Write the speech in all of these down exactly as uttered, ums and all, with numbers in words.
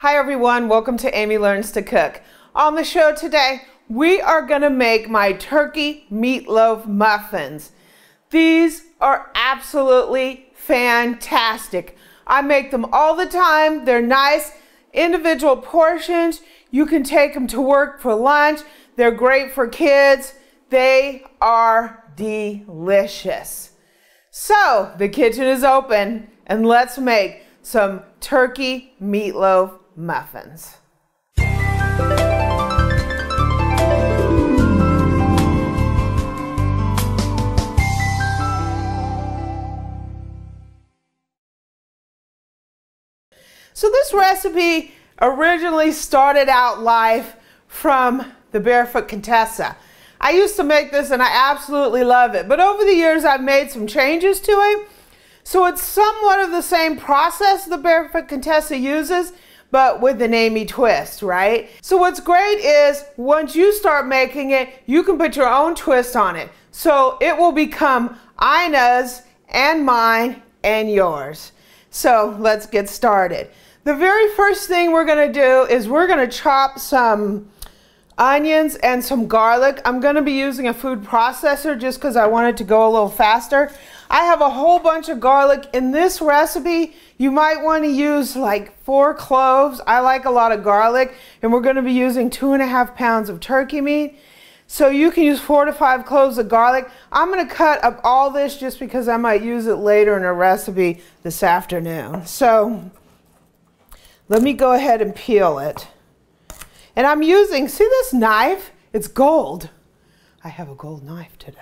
Hi everyone, welcome to Amy Learns to Cook. On the show today, we are gonna make my turkey meatloaf muffins. These are absolutely fantastic. I make them all the time. They're nice, individual portions. You can take them to work for lunch. They're great for kids. They are delicious. So the kitchen is open and let's make some turkey meatloaf muffins. So this recipe originally started out life from the Barefoot Contessa. I used to make this and I absolutely love it, but over the years I've made some changes to it. So it's somewhat of the same process the Barefoot Contessa uses, but with an Amy twist, right? So what's great is once you start making it, you can put your own twist on it. So it will become Ina's and mine and yours. So let's get started. The very first thing we're gonna do is we're gonna chop some onions and some garlic. I'm gonna be using a food processor just because I want it to go a little faster. I have a whole bunch of garlic in this recipe. You might want to use like four cloves. I like a lot of garlic, and we're going to be using two and a half pounds of turkey meat. So you can use four to five cloves of garlic. I'm going to cut up all this just because I might use it later in a recipe this afternoon. So let me go ahead and peel it. And I'm using, see this knife? It's gold. I have a gold knife today.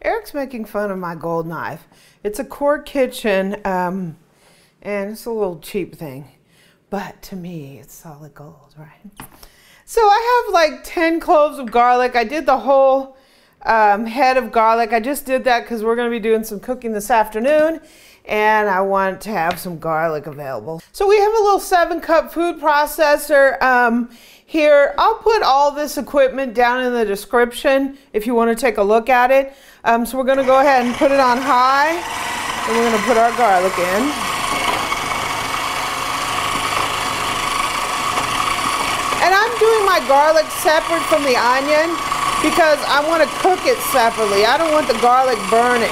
Eric's making fun of my gold knife. It's a Core Kitchen, um, and it's a little cheap thing, but to me, it's solid gold, right? So I have like ten cloves of garlic. I did the whole um, head of garlic. I just did that because we're going to be doing some cooking this afternoon, and I want to have some garlic available. So we have a little seven cup food processor um, here. I'll put all this equipment down in the description if you want to take a look at it. Um, so we're gonna go ahead and put it on high, and we're gonna put our garlic in. And I'm doing my garlic separate from the onion because I want to cook it separately. I don't want the garlic burning.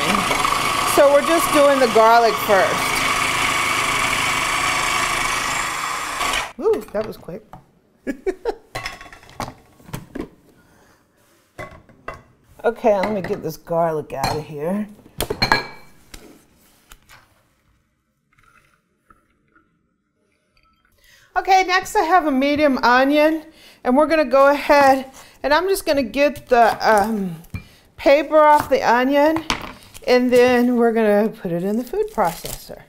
So we're just doing the garlic first. Ooh, that was quick. Okay, let me get this garlic out of here. Okay, next I have a medium onion, and we're gonna go ahead, and I'm just gonna get the um, paper off the onion. And then we're gonna put it in the food processor.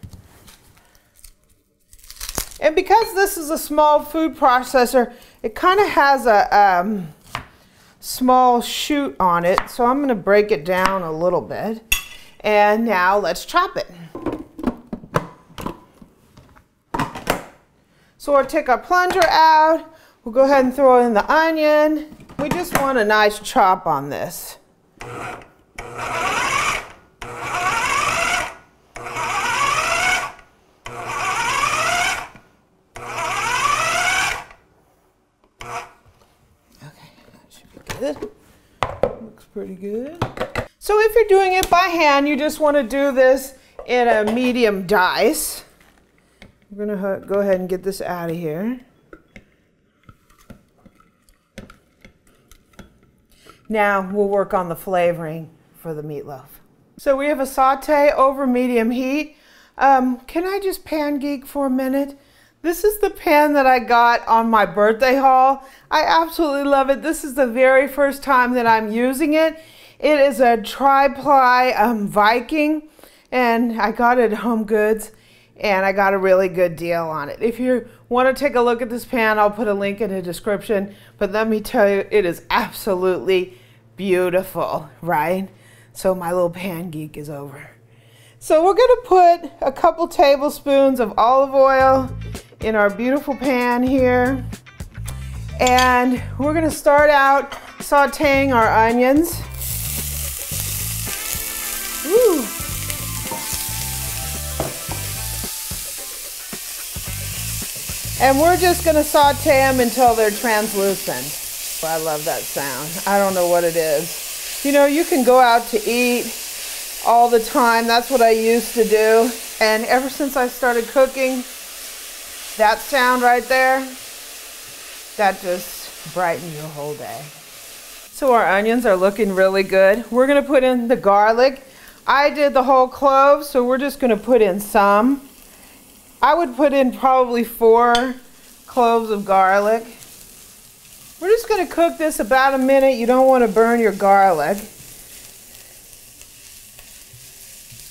And because this is a small food processor, it kind of has a um, small chute on it. So I'm gonna break it down a little bit. And now let's chop it. So we'll take our plunger out. We'll go ahead and throw in the onion. We just want a nice chop on this. Pretty good. So if you're doing it by hand, you just want to do this in a medium dice. We're gonna go ahead and get this out of here. Now we'll work on the flavoring for the meatloaf. So we have a saute over medium heat. Um, can I just pan geek for a minute? This is the pan that I got on my birthday haul. I absolutely love it. This is the very first time that I'm using it. It is a tri-ply um, Viking, and I got it at HomeGoods, and I got a really good deal on it. If you want to take a look at this pan, I'll put a link in the description, but let me tell you, it is absolutely beautiful, right? So my little pan geek is over. So we're going to put a couple tablespoons of olive oil in our beautiful pan here, and we're going to start out sauteing our onions. Ooh. And we're just gonna saute them until they're translucent. I love that sound. I don't know what it is. You know, you can go out to eat all the time. That's what I used to do. And ever since I started cooking, that sound right there, that just brightened your whole day. So our onions are looking really good. We're gonna put in the garlic. I did the whole clove, so we're just gonna put in some. I would put in probably four cloves of garlic. We're just gonna cook this about a minute. You don't wanna burn your garlic.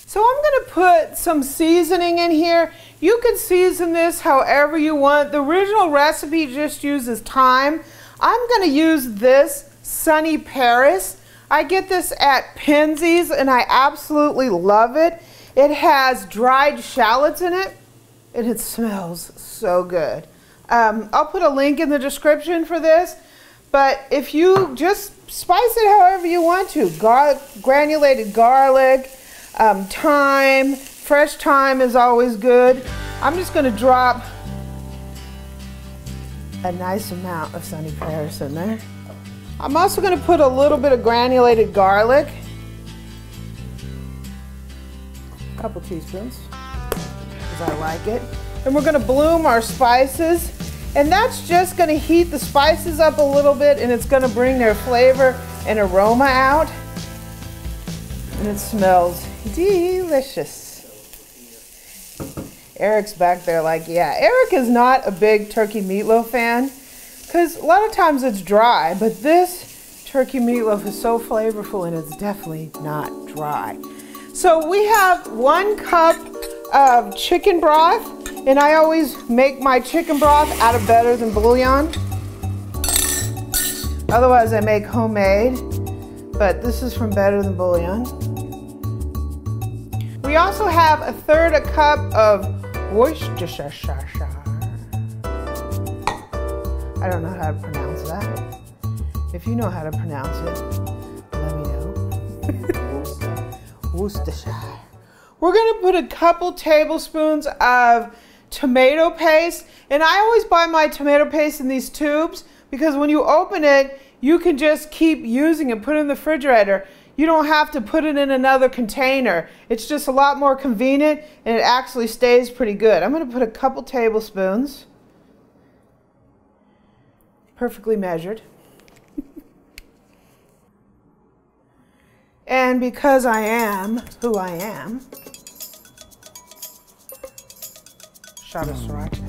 So I'm gonna put some seasoning in here. You can season this however you want. The original recipe just uses thyme. I'm gonna use this Sunny Paris. I get this at Penzeys and I absolutely love it. It has dried shallots in it and it smells so good. Um, I'll put a link in the description for this, but if you just spice it however you want to, garlic, granulated garlic, um, thyme, fresh thyme is always good. I'm just gonna drop a nice amount of Sunny Paris in there. I'm also gonna put a little bit of granulated garlic, a couple teaspoons, because I like it. And we're gonna bloom our spices. And that's just gonna heat the spices up a little bit and it's gonna bring their flavor and aroma out. And it smells delicious. Eric's back there like, yeah. Eric is not a big turkey meatloaf fan because a lot of times it's dry, but this turkey meatloaf is so flavorful and it's definitely not dry. So we have one cup of chicken broth. And I always make my chicken broth out of Better Than Bouillon. Otherwise I make homemade, but this is from Better Than Bouillon. We also have a third a cup of Worcestershire. I don't know how to pronounce that. If you know how to pronounce it, let me know. Worcestershire. We're gonna put a couple tablespoons of tomato paste, and I always buy my tomato paste in these tubes because when you open it you can just keep using it, put it in the refrigerator. You don't have to put it in another container. It's just a lot more convenient and it actually stays pretty good. I'm gonna put a couple tablespoons, perfectly measured. And because I am who I am, shot of sriracha.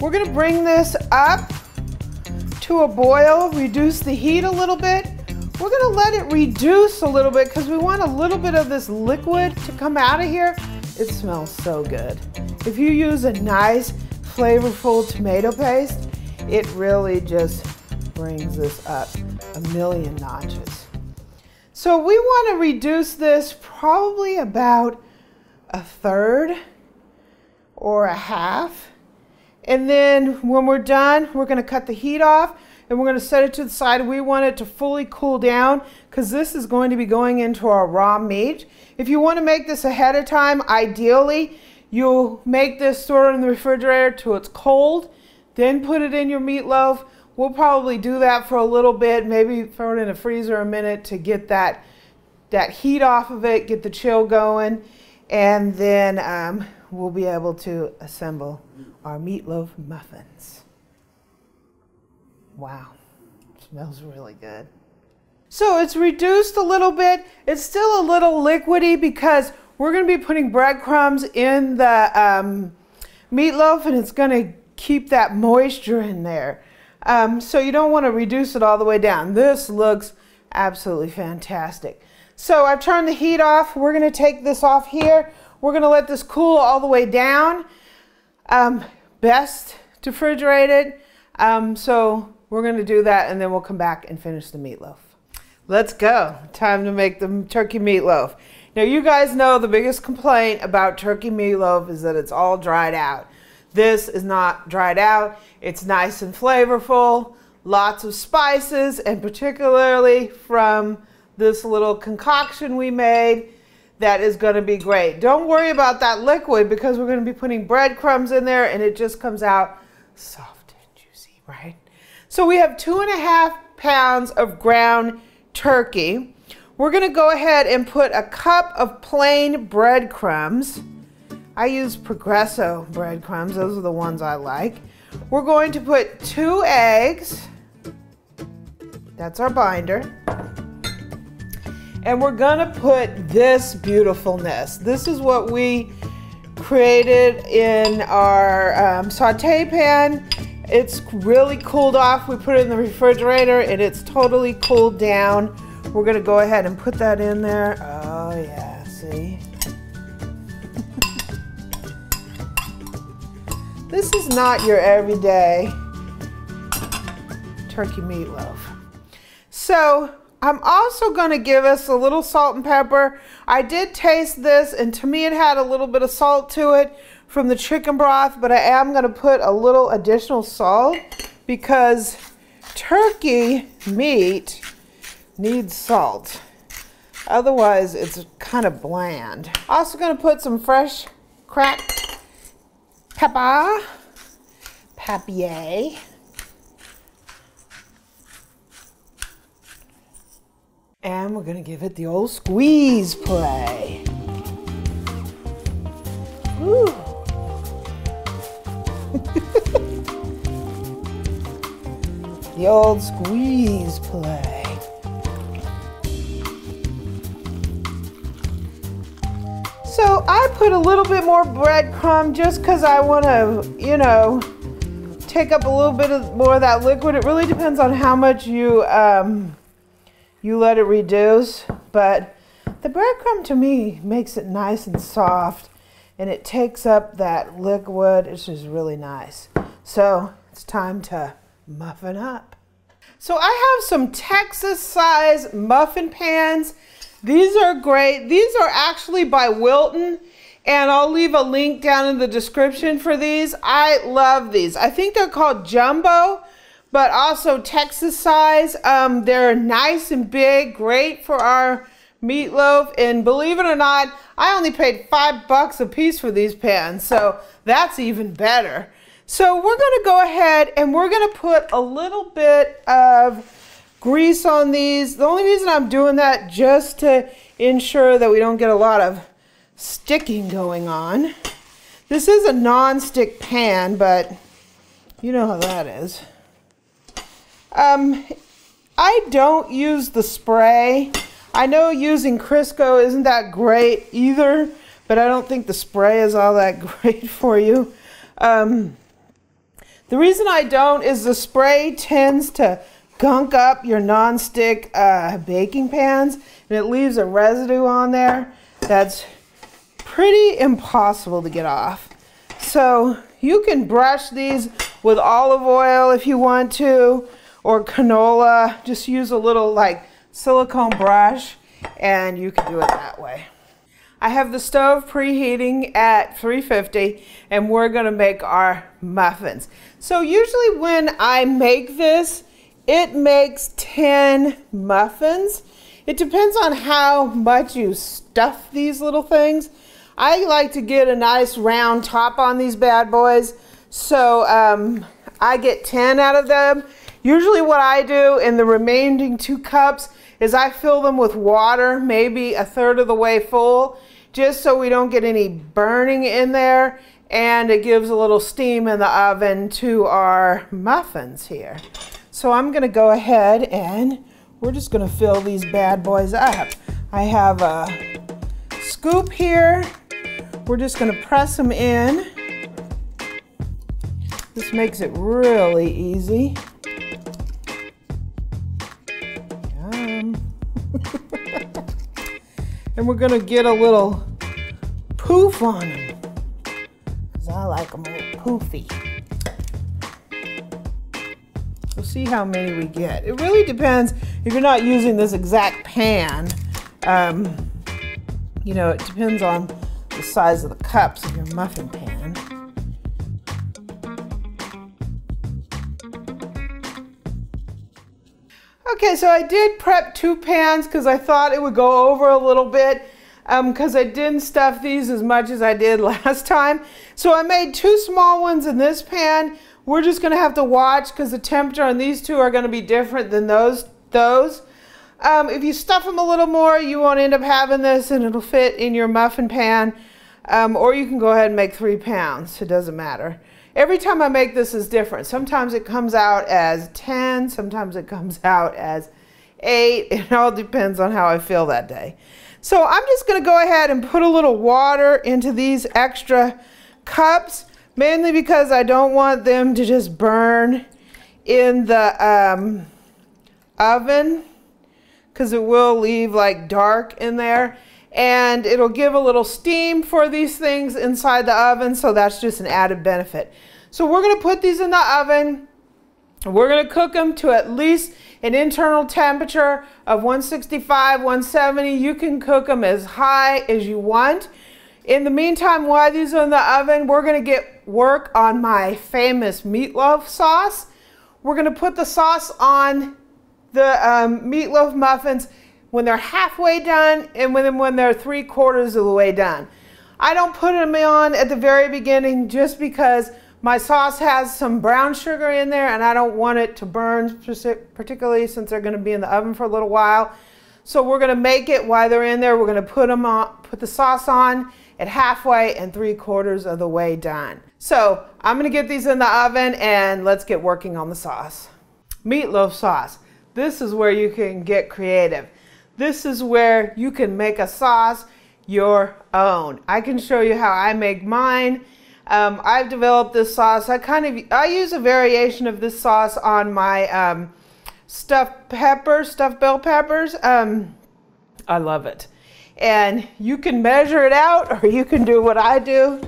We're gonna bring this up to a boil, reduce the heat a little bit. We're gonna let it reduce a little bit because we want a little bit of this liquid to come out of here. It smells so good. If you use a nice, flavorful tomato paste, it really just brings this up a million notches. So we want to reduce this probably about a third or a half. And then when we're done, we're going to cut the heat off and we're going to set it to the side. We want it to fully cool down because this is going to be going into our raw meat. If you want to make this ahead of time, ideally, you'll make this store it in the refrigerator till it's cold, then put it in your meatloaf. We'll probably do that for a little bit, maybe throw it in the freezer a minute to get that, that heat off of it, get the chill going, and then um, we'll be able to assemble our meatloaf muffins. Wow, smells really good. So it's reduced a little bit. It's still a little liquidy because we're gonna be putting breadcrumbs in the um, meatloaf and it's gonna keep that moisture in there. Um, so you don't want to reduce it all the way down. This looks absolutely fantastic. So I've turned the heat off. We're going to take this off here. We're going to let this cool all the way down. Um, best to refrigerate it. Um, so we're going to do that and then we'll come back and finish the meatloaf. Let's go. Time to make the turkey meatloaf. Now you guys know the biggest complaint about turkey meatloaf is that it's all dried out. This is not dried out. It's nice and flavorful, lots of spices, and particularly from this little concoction we made, that is going to be great. Don't worry about that liquid because we're going to be putting breadcrumbs in there and it just comes out soft and juicy, right? So we have two and a half pounds of ground turkey. We're going to go ahead and put a cup of plain breadcrumbs. I use Progresso breadcrumbs. Those are the ones I like. We're going to put two eggs. That's our binder. And we're gonna put this beautifulness. This is what we created in our um, saute pan. It's really cooled off. We put it in the refrigerator and it's totally cooled down. We're gonna go ahead and put that in there. Oh yeah, see? This is not your everyday turkey meatloaf. So I'm also going to give us a little salt and pepper. I did taste this and to me it had a little bit of salt to it from the chicken broth, but I am going to put a little additional salt because turkey meat needs salt. Otherwise it's kind of bland. Also going to put some fresh cracked pepper, papier. And we're gonna give it the old squeeze play. Woo. The old squeeze play. So I put a little bit more breadcrumb just because I want to, you know, take up a little bit of more of that liquid. It really depends on how much you um, you let it reduce, but the breadcrumb to me makes it nice and soft, and it takes up that liquid. It's just really nice. So it's time to muffin up. So I have some Texas size muffin pans. These are great. These are actually by Wilton, and I'll leave a link down in the description for these. I love these. I think they're called jumbo, but also Texas size. Um, they're nice and big, great for our meatloaf. And believe it or not, I only paid five bucks a piece for these pans, so that's even better. So we're gonna go ahead and we're gonna put a little bit of grease on these. The only reason I'm doing that just to ensure that we don't get a lot of sticking going on. This is a non-stick pan, but you know how that is. Um, I don't use the spray. I know using Crisco isn't that great either, but I don't think the spray is all that great for you. Um, the reason I don't is the spray tends to gunk up your nonstick uh, baking pans and it leaves a residue on there that's pretty impossible to get off. So you can brush these with olive oil if you want to, or canola. Just use a little like silicone brush and you can do it that way. I have the stove preheating at three fifty and we're gonna make our muffins. So usually when I make this, it makes ten muffins. It depends on how much you stuff these little things. I like to get a nice round top on these bad boys. So um, I get ten out of them. Usually what I do in the remaining two cups is I fill them with water, maybe a third of the way full, just so we don't get any burning in there. And it gives a little steam in the oven to our muffins here. So I'm gonna go ahead and we're just gonna fill these bad boys up. I have a scoop here. We're just gonna press them in. This makes it really easy. Yum. And we're gonna get a little poof on them, because I like them a little poofy. We'll see how many we get. It really depends. If you're not using this exact pan, um, you know, it depends on the size of the cups of your muffin pan. Okay, so I did prep two pans because I thought it would go over a little bit. um, because I didn't stuff these as much as I did last time. So I made two small ones in this pan. We're just going to have to watch because the temperature on these two are going to be different than those. those. Um, if you stuff them a little more, you won't end up having this and it'll fit in your muffin pan. Um, or you can go ahead and make three pounds. It doesn't matter. Every time I make this is different. Sometimes it comes out as ten, sometimes it comes out as eight. It all depends on how I feel that day. So I'm just going to go ahead and put a little water into these extra cups, mainly because I don't want them to just burn in the um, oven, because it will leave like dark in there. And it'll give a little steam for these things inside the oven, so that's just an added benefit. So we're going to put these in the oven. We're going to cook them to at least an internal temperature of one sixty-five, one seventy. You can cook them as high as you want. In the meantime, while these are in the oven, we're going to get work on my famous meatloaf sauce. We're going to put the sauce on the um, meatloaf muffins when they're halfway done and when, when they're three quarters of the way done. I don't put them on at the very beginning just because my sauce has some brown sugar in there and I don't want it to burn, particularly since they're going to be in the oven for a little while. So we're going to make it while they're in there. We're going to put them on, put the sauce on at halfway and three quarters of the way done. So I'm going to get these in the oven and let's get working on the sauce. Meatloaf sauce. This is where you can get creative. This is where you can make a sauce your own. I can show you how I make mine. Um, I've developed this sauce. I kind of I use a variation of this sauce on my um, stuffed peppers, stuffed bell peppers. Um, I love it. And you can measure it out or you can do what I do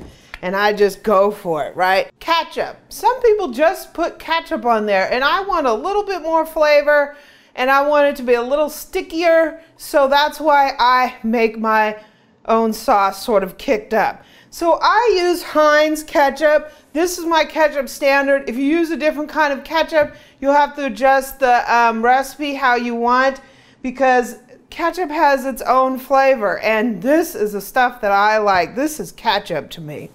and I just go for it, right? Ketchup. Some people just put ketchup on there and I want a little bit more flavor. And I want it to be a little stickier, so that's why I make my own sauce sort of kicked up. So I use Heinz ketchup. This is my ketchup standard. If you use a different kind of ketchup, you'll have to adjust the um, recipe how you want, because ketchup has its own flavor, and this is the stuff that I like. This is ketchup to me.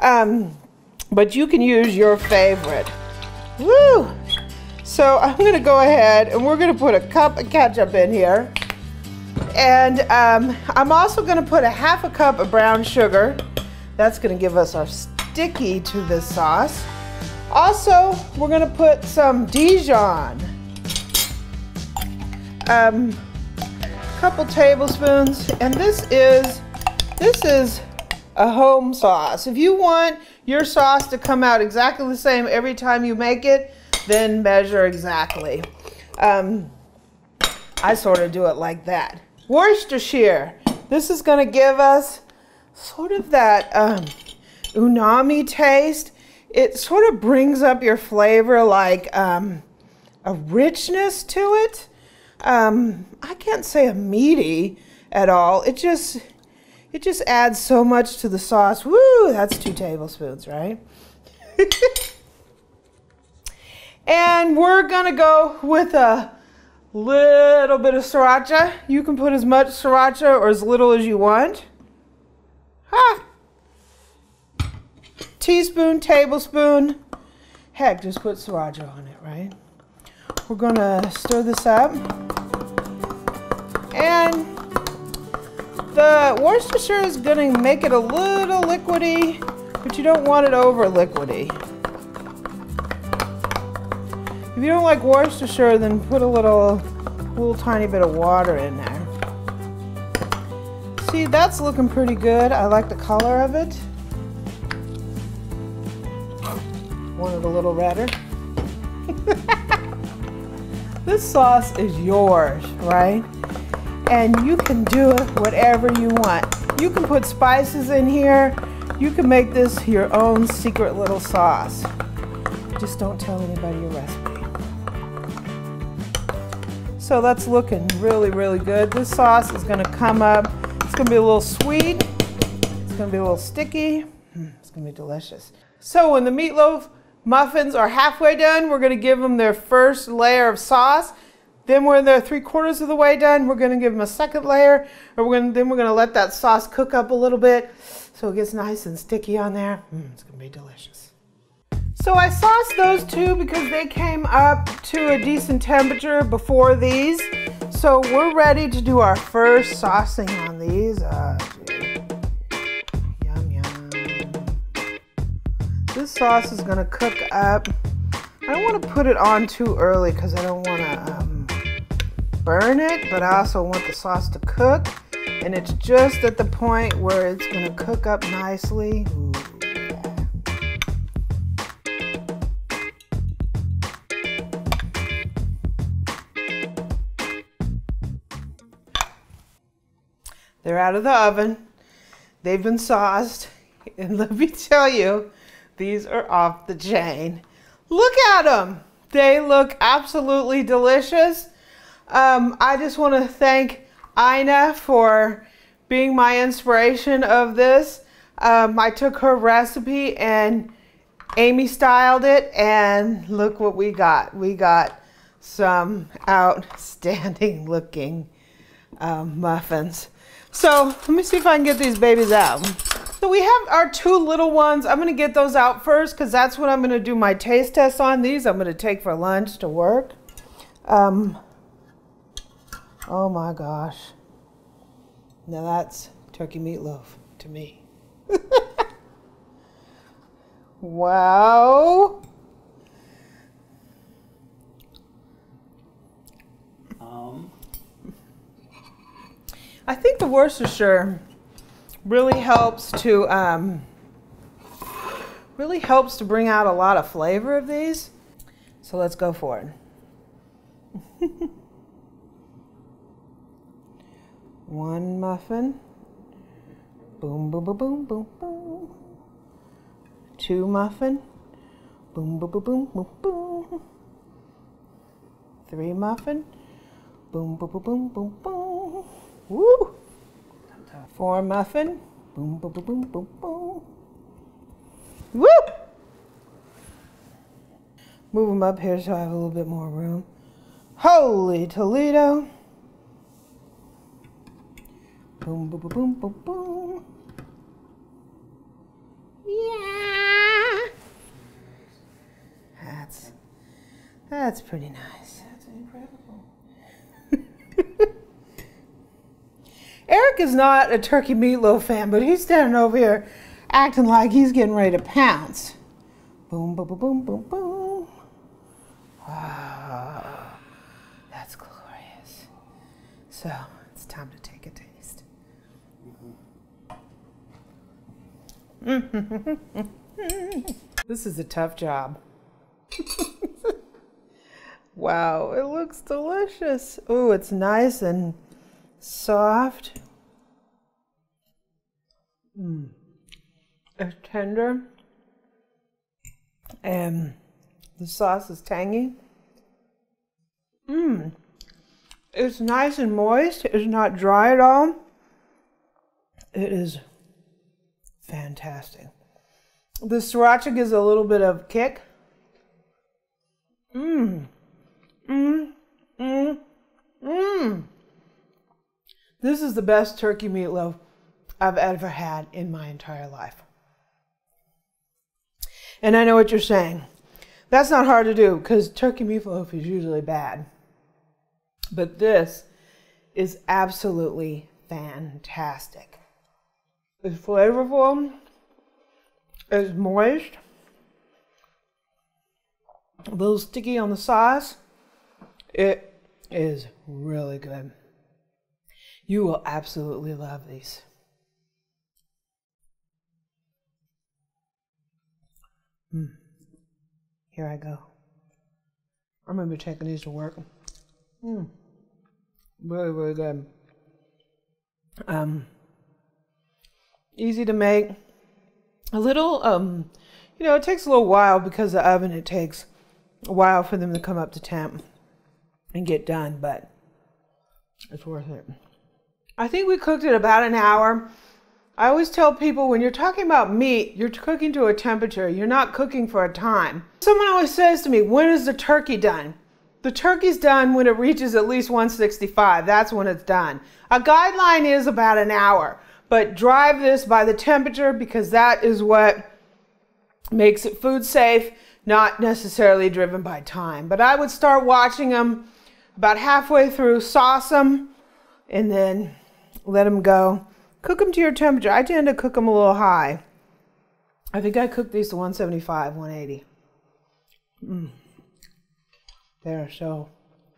Um, but you can use your favorite. Woo! So I'm going to go ahead and we're going to put a cup of ketchup in here. And um, I'm also going to put a half a cup of brown sugar. That's going to give us our sticky to this sauce. Also, we're going to put some Dijon. Um, a couple tablespoons. And this is, this is a home sauce. If you want your sauce to come out exactly the same every time you make it, then measure exactly. Um, I sort of do it like that. Worcestershire. This is going to give us sort of that um, umami taste. It sort of brings up your flavor like um, a richness to it. Um, I can't say a meaty at all. It just, it just adds so much to the sauce. Woo, that's two tablespoons, right? And we're going to go with a little bit of sriracha. You can put as much sriracha or as little as you want. Ha! Ah. Teaspoon, tablespoon. Heck, just put sriracha on it, right? We're going to stir this up. And the Worcestershire is going to make it a little liquidy, but you don't want it over liquidy. If you don't like Worcestershire, then put a little, little tiny bit of water in there. See, that's looking pretty good. I like the color of it. Wanted a little redder. This sauce is yours, right? And you can do it whatever you want. You can put spices in here. You can make this your own secret little sauce. Just don't tell anybody your recipe. So that's looking really, really good. This sauce is going to come up. It's going to be a little sweet. It's going to be a little sticky. It's going to be delicious. So when the meatloaf muffins are halfway done, we're going to give them their first layer of sauce. Then when they're three quarters of the way done, we're gonna give them a second layer, or we're gonna, then we're gonna let that sauce cook up a little bit so it gets nice and sticky on there. Mm, it's gonna be delicious. So I sauced those two because they came up to a decent temperature before these. So we're ready to do our first saucing on these. Uh, yum, yum. This sauce is gonna cook up. I don't wanna put it on too early because I don't wanna um, burn it, but I also want the sauce to cook. And it's just at the point where it's gonna cook up nicely. Ooh. They're out of the oven. They've been sauced. And let me tell you, these are off the chain. Look at them. They look absolutely delicious. Um, I just want to thank Ina for being my inspiration of this. Um, I took her recipe and Amy styled it, and look what we got. We got some outstanding looking um, muffins. So let me see if I can get these babies out. So we have our two little ones. I'm gonna get those out first because that's what I'm gonna do my taste test on. These I'm gonna take for lunch to work. Um, oh my gosh. Now that's turkey meatloaf to me. Wow. Um. I think the Worcestershire really helps to um, really helps to bring out a lot of flavor of these. So let's go for it. One muffin. Boom, boom, boom, boom, boom, boom. Two muffin. Boom, boom, boom, boom, boom, boom. Three muffin. Boom, boom, boom, boom, boom, boom. Woo! Four muffin. Boom, boom, boom, boom, boom, boom. Woo! Move them up here so I have a little bit more room. Holy Toledo. Boom, boom, boom, boom, boom, boom. Yeah! That's, that's pretty nice. That's incredible. Eric is not a turkey meatloaf fan, but he's standing over here acting like he's getting ready to pounce. Boom, boom, boom, boom, boom, boom. Wow, that's glorious. So it's time to take a taste. Mm-hmm. This is a tough job. Wow, it looks delicious. Oh, it's nice and soft. Mm. It's tender, and the sauce is tangy. Mmm, it's nice and moist. It's not dry at all. It is fantastic. The sriracha gives a little bit of kick. Mmm, mmm, mmm, mmm. This is the best turkey meatloaf I've ever had in my entire life. And I know what you're saying. That's not hard to do because turkey meatloaf is usually bad. But this is absolutely fantastic. It's flavorful. It's moist. A little sticky on the sauce. It is really good. You will absolutely love these. Mm. Here I go. I'm gonna be taking these to work. Mm. Really, really good. Um, easy to make. A little, um, you know, it takes a little while because the oven, it takes a while for them to come up to temp and get done, but it's worth it. I think we cooked it about an hour. I always tell people when you're talking about meat, you're cooking to a temperature. You're not cooking for a time. Someone always says to me, when is the turkey done? The turkey's done when it reaches at least one sixty-five. That's when it's done. A guideline is about an hour, but drive this by the temperature because that is what makes it food safe, not necessarily driven by time. But I would start watching them about halfway through, sauce them, and then let them go. Cook them to your temperature. I tend to cook them a little high. I think I cooked these to one seventy-five, one eighty. Mm. They are so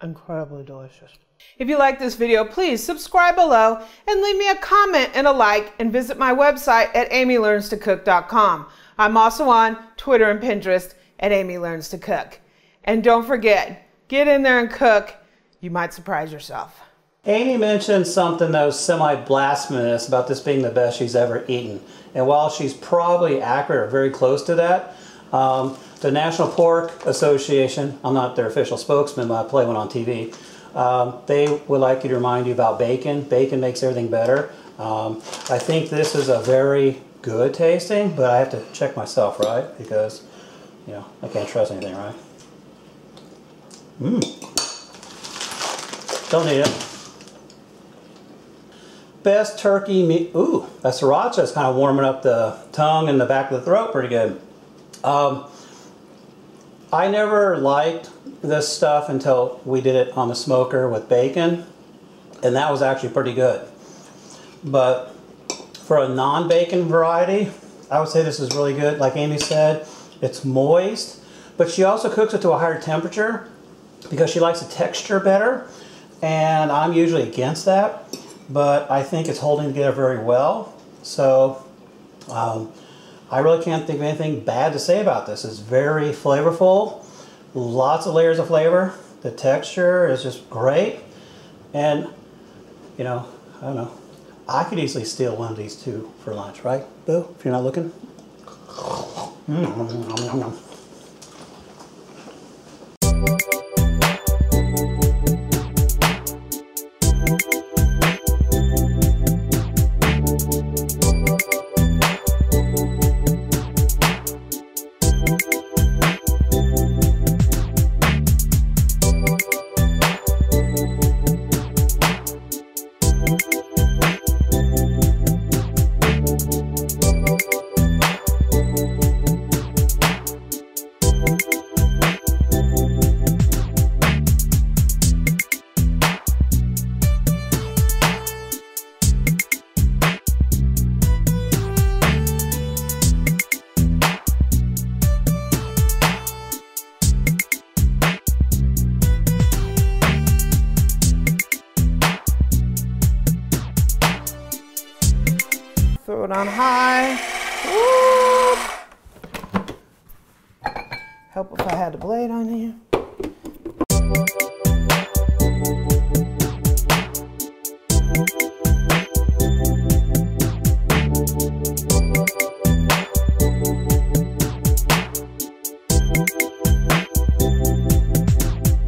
incredibly delicious. If you like this video, please subscribe below and leave me a comment and a like, and visit my website at amy learns to cook dot com. I'm also on Twitter and Pinterest at amy learns to cook. And don't forget, get in there and cook. You might surprise yourself. Amy mentioned something that was semi-blasphemous about this being the best she's ever eaten. And while she's probably accurate or very close to that, um, the National Pork Association, I'm not their official spokesman, but I play one on T V, um, they would like you to remind you about bacon. Bacon makes everything better. Um, I think this is a very good tasting, but I have to check myself, right? Because, you know, I can't trust anything, right? Mmm. Don't need it. Best turkey meat. Ooh, that sriracha is kind of warming up the tongue and the back of the throat pretty good. Um, I never liked this stuff until we did it on the smoker with bacon, and that was actually pretty good. But for a non-bacon variety, I would say this is really good. Like Amy said, it's moist, but she also cooks it to a higher temperature because she likes the texture better, and I'm usually against that. But I think it's holding together very well. So um, I really can't think of anything bad to say about this. It's very flavorful, lots of layers of flavor. The texture is just great. And, you know, I don't know. I could easily steal one of these two for lunch, right, Boo, if you're not looking? Mm-hmm. Throw it on high. Woo! Help if I had a blade on here.